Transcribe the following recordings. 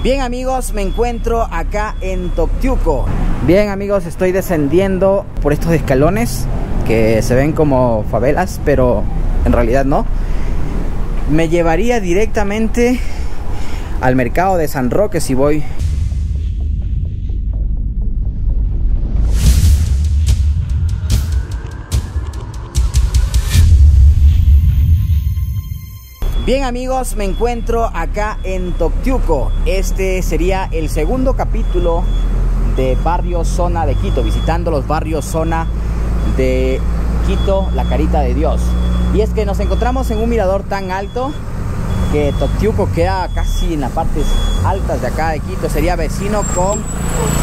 Bien amigos, me encuentro acá en Toctiuco. Bien amigos, estoy descendiendo por estos escalones que se ven como favelas, pero en realidad no. Me llevaría directamente al mercado de San Roque si voy. Bien amigos, me encuentro acá en Toctiuco. Este sería el segundo capítulo de Barrio Zona de Quito, visitando los barrios Zona de Quito, la Carita de Dios. Y es que nos encontramos en un mirador tan alto que Toctiuco queda casi en las partes altas de acá de Quito. Sería vecino con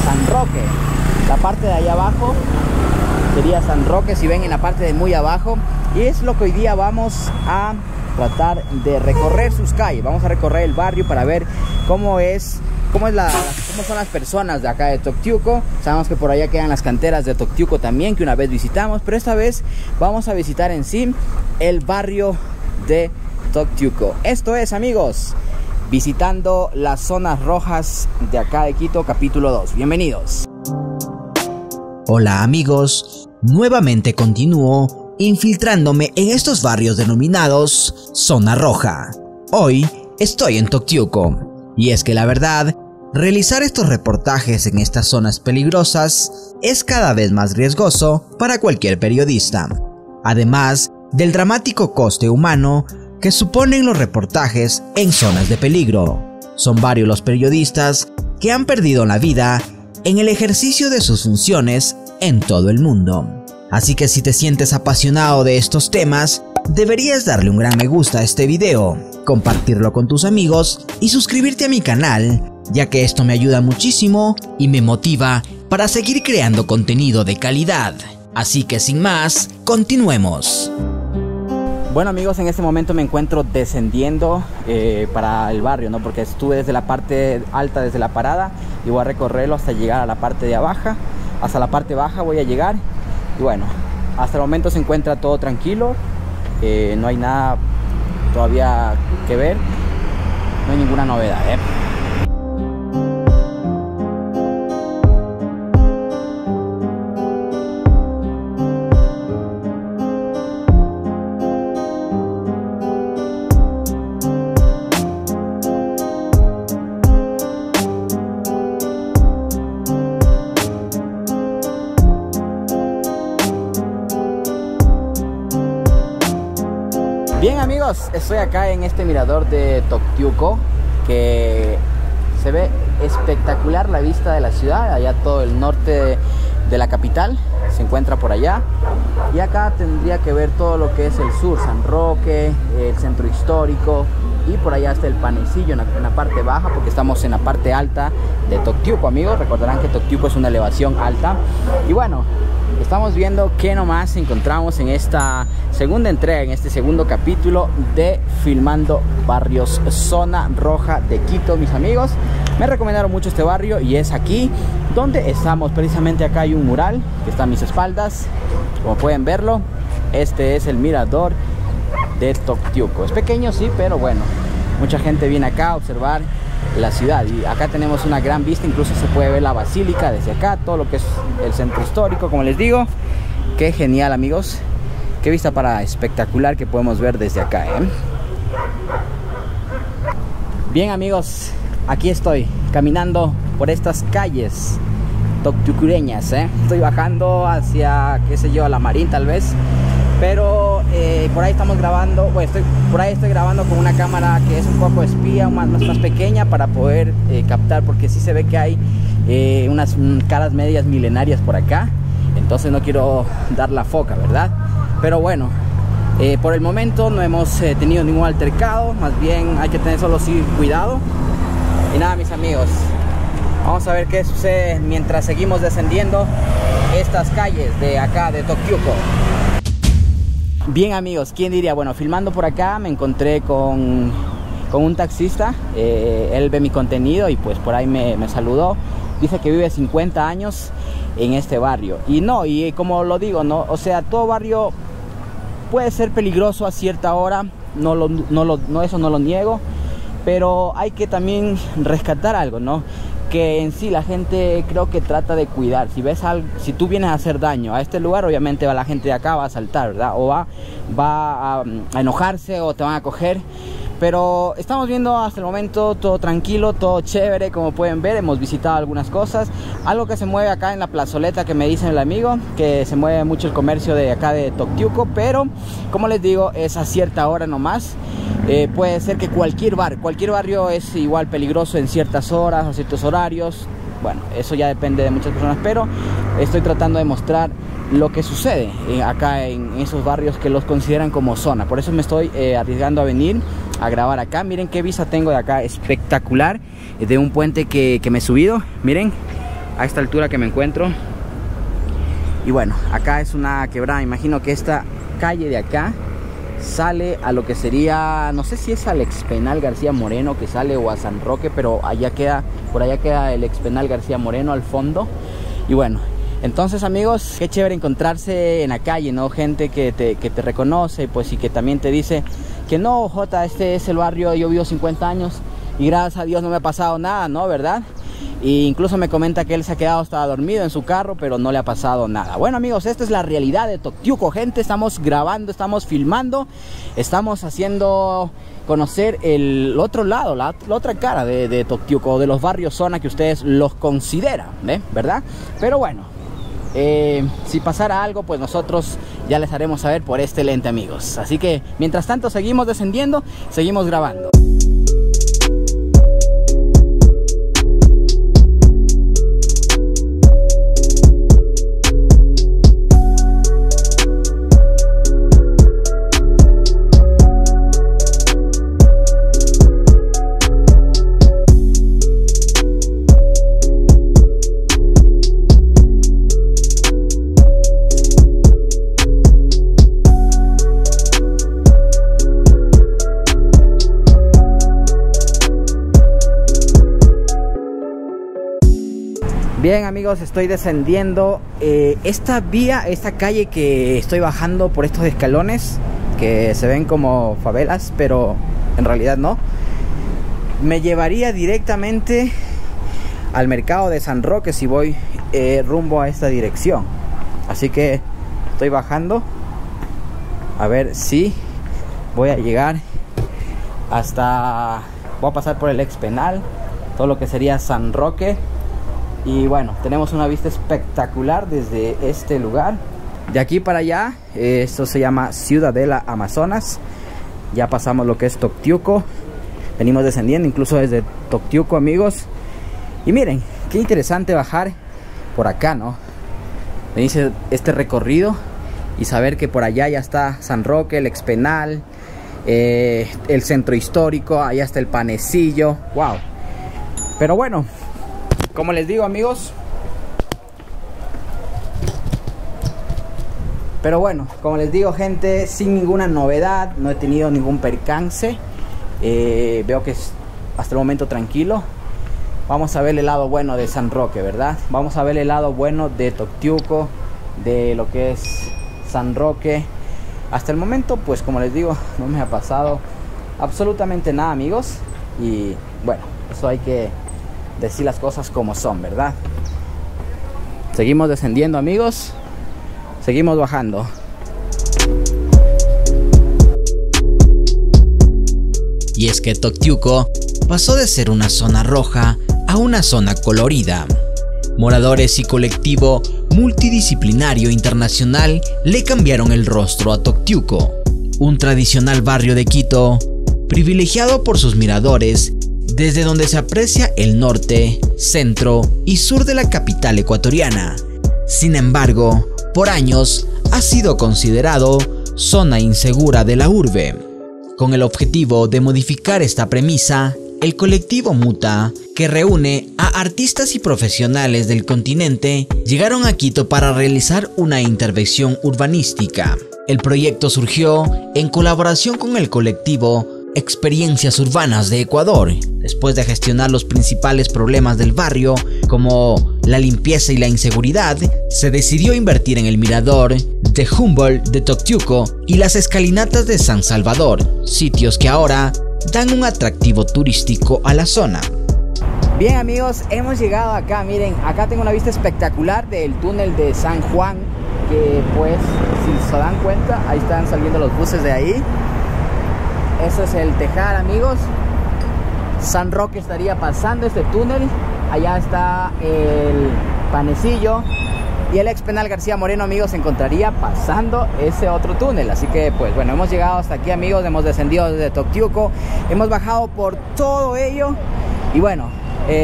San Roque. La parte de allá abajo sería San Roque, si ven en la parte de muy abajo. Y es lo que hoy día vamos a tratar de recorrer sus calles. Vamos a recorrer el barrio para ver cómo son las personas de acá de Toctiuco. Sabemos que por allá quedan las canteras de Toctiuco también, que una vez visitamos, pero esta vez vamos a visitar en sí el barrio de Toctiuco. Esto es amigos, visitando las zonas rojas de acá de Quito, capítulo 2. Bienvenidos. Hola amigos, nuevamente continúo infiltrándome en estos barrios denominados Zona Roja. Hoy estoy en Toctiuco. Y es que la verdad, realizar estos reportajes en estas zonas peligrosas es cada vez más riesgoso para cualquier periodista. Además del dramático coste humano que suponen los reportajes en zonas de peligro. Son varios los periodistas que han perdido la vida en el ejercicio de sus funciones en todo el mundo. Así que si te sientes apasionado de estos temas, deberías darle un gran me gusta a este video, compartirlo con tus amigos y suscribirte a mi canal, ya que esto me ayuda muchísimo y me motiva para seguir creando contenido de calidad. Así que sin más, continuemos. Bueno amigos, en este momento me encuentro descendiendo para el barrio, ¿no? Porque estuve desde la parte alta, desde la parada, y voy a recorrerlo hasta llegar a la parte de abajo. Hasta la parte baja voy a llegar. Y bueno, hasta el momento se encuentra todo tranquilo, no hay nada todavía que ver, no hay ninguna novedad. Bien amigos, estoy acá en este mirador de Toctiuco, que se ve espectacular la vista de la ciudad. Allá todo el norte de la capital se encuentra por allá, y acá tendría que ver todo lo que es el sur, San Roque, el centro histórico, y por allá está el Panecillo en la parte baja, porque estamos en la parte alta de Toctiuco amigos. Recordarán que Toctiuco es una elevación alta. Y bueno, estamos viendo qué nomás encontramos en esta segunda entrega, en este segundo capítulo de Filmando Barrios Zona Roja de Quito. Mis amigos me recomendaron mucho este barrio, y es aquí donde estamos. Precisamente acá hay un mural que está a mis espaldas, como pueden verlo. Este es el mirador de Toctiuco. Es pequeño, sí, pero bueno, mucha gente viene acá a observar la ciudad, y acá tenemos una gran vista. Incluso se puede ver la basílica desde acá, todo lo que es el centro histórico, como les digo. Qué genial amigos, qué vista para espectacular que podemos ver desde acá, Bien amigos, aquí estoy caminando por estas calles toctiucureñas, Estoy bajando hacia, qué sé yo, a La Marín tal vez. Pero por ahí estamos grabando, bueno, por ahí estoy grabando con una cámara que es un poco espía, más pequeña, para poder captar, porque sí se ve que hay unas caras medias milenarias por acá. Entonces no quiero dar la foca, ¿verdad? Pero bueno, por el momento no hemos tenido ningún altercado, más bien hay que tener solo sí cuidado. Y nada mis amigos, vamos a ver qué sucede mientras seguimos descendiendo estas calles de acá de Toctiuco. Bien amigos, ¿quién diría? Bueno, filmando por acá me encontré con un taxista. Él ve mi contenido y pues por ahí me saludó. Dice que vive 50 años en este barrio. Y no, y como lo digo, no, o sea, todo barrio puede ser peligroso a cierta hora, no, eso no lo niego. Pero hay que también rescatar algo, ¿no? Que en sí la gente creo que trata de cuidar. Si ves algo, si tú vienes a hacer daño a este lugar, obviamente va la gente de acá, va a saltar, ¿verdad? O va a enojarse o te van a coger. Pero estamos viendo hasta el momento todo tranquilo, todo chévere, como pueden ver. Hemos visitado algunas cosas. Algo que se mueve acá en la plazoleta, que me dice el amigo, que se mueve mucho el comercio de acá de Toctiuco. Pero, como les digo, es a cierta hora nomás. Puede ser que cualquier barrio es igual peligroso en ciertas horas o ciertos horarios. Bueno, eso ya depende de muchas personas, pero estoy tratando de mostrar lo que sucede acá en esos barrios que los consideran como zona. Por eso me estoy arriesgando a venir a grabar acá. Miren qué vista tengo de acá, espectacular, de un puente que me he subido. Miren, a esta altura que me encuentro. Y bueno, acá es una quebrada. Imagino que esta calle de acá sale a lo que sería, no sé si es al expenal García Moreno que sale, o a San Roque, pero allá queda, por allá queda el expenal García Moreno al fondo. Y bueno, entonces amigos, qué chévere encontrarse en la calle, ¿no? Gente que te reconoce, pues, y que también te dice que no, Jota, este es el barrio, yo vivo 50 años y gracias a Dios no me ha pasado nada, ¿no? ¿Verdad? E incluso me comenta que él se ha quedado hasta dormido en su carro, pero no le ha pasado nada. Bueno amigos, esta es la realidad de Toctiuco, gente. Estamos grabando, estamos filmando, estamos haciendo conocer el otro lado, la otra cara de Toctiuco, de los barrios zona que ustedes los consideran, ¿verdad? Pero bueno, si pasara algo, pues nosotros ya les haremos saber por este lente, amigos. Así que mientras tanto seguimos descendiendo, seguimos grabando. Bien amigos, estoy descendiendo esta calle que estoy bajando por estos escalones que se ven como favelas, pero en realidad no. Me llevaría directamente al mercado de San Roque si voy rumbo a esta dirección. Así que estoy bajando a ver si voy a llegar hasta... Voy a pasar por el expenal, todo lo que sería San Roque. Y bueno, tenemos una vista espectacular desde este lugar. De aquí para allá, esto se llama Ciudadela Amazonas. Ya pasamos lo que es Toctiuco. Venimos descendiendo incluso desde Toctiuco, amigos. Y miren, qué interesante bajar por acá, ¿no? Me hice este recorrido y saber que por allá ya está San Roque, el expenal, el centro histórico, allá está el panecillo. ¡Wow! Pero bueno, como les digo amigos, gente, sin ninguna novedad, no he tenido ningún percance. Veo que es hasta el momento tranquilo. Vamos a ver el lado bueno de San Roque, ¿verdad? Vamos a ver el lado bueno de Toctiuco, de lo que es San Roque. Hasta el momento, pues como les digo, no me ha pasado absolutamente nada, amigos. Y bueno, eso hay que decir las cosas como son, ¿verdad? Seguimos descendiendo, amigos. Seguimos bajando. Y es que Toctiuco pasó de ser una zona roja a una zona colorida. Moradores y colectivo multidisciplinario internacional le cambiaron el rostro a Toctiuco, un tradicional barrio de Quito, privilegiado por sus miradores, desde donde se aprecia el norte, centro y sur de la capital ecuatoriana. Sin embargo, por años ha sido considerado zona insegura de la urbe. Con el objetivo de modificar esta premisa, el colectivo Muta, que reúne a artistas y profesionales del continente, llegaron a Quito para realizar una intervención urbanística. El proyecto surgió en colaboración con el colectivo Experiencias Urbanas de Ecuador, después de gestionar los principales problemas del barrio, como la limpieza y la inseguridad. Se decidió invertir en el mirador de Humboldt de Toctiuco y las escalinatas de San Salvador, sitios que ahora dan un atractivo turístico a la zona. Bien amigos, hemos llegado acá, miren, acá tengo una vista espectacular del túnel de San Juan, que pues si se dan cuenta, ahí están saliendo los buses de ahí. Eso es el Tejar amigos. San Roque estaría pasando este túnel, allá está el Panecillo y el ex penal García Moreno amigos se encontraría pasando ese otro túnel. Así que pues bueno, hemos llegado hasta aquí amigos, hemos descendido desde Toctiuco, hemos bajado por todo ello y bueno,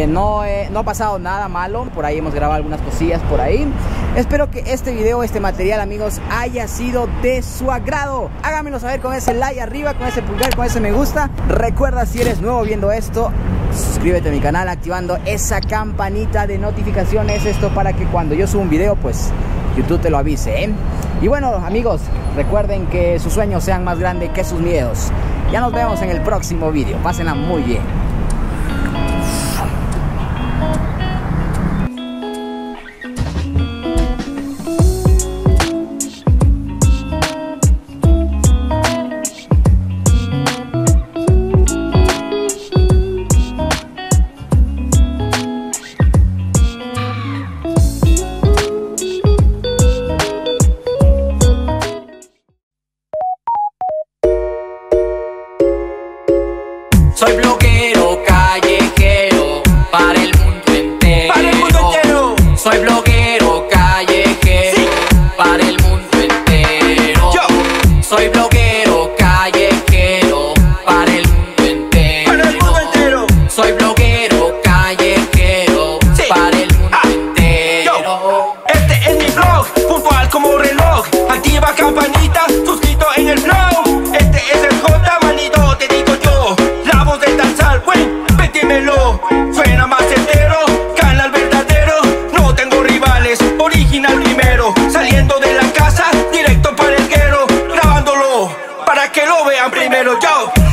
no ha pasado nada malo. Por ahí hemos grabado algunas cosillas por ahí. Espero que este video, este material amigos, haya sido de su agrado. Háganmelo saber con ese like arriba, con ese pulgar, con ese me gusta. Recuerda, si eres nuevo viendo esto, suscríbete a mi canal activando esa campanita de notificaciones. Esto para que cuando yo suba un video, pues YouTube te lo avise, ¿eh? Y bueno amigos, recuerden que sus sueños sean más grandes que sus miedos. Ya nos vemos en el próximo video. Pásenla muy bien. Soy bloguero callejero para el mundo entero. Para el mundo entero. Soy bloguero callejero, sí, para el mundo entero. Yo soy bloguero callejero para el mundo entero. Para el mundo entero. Soy bloguero callejero, sí, para el mundo entero. Yo. Este es mi blog, puntual como reloj. Activa campanita, suscrito en el blog. Este es el J, manito, te digo yo. De danzar, güey, pétimelo. Suena más entero, canal verdadero. No tengo rivales, original primero. Saliendo de la casa, directo para el guero. Grabándolo, para que lo vean primero yo.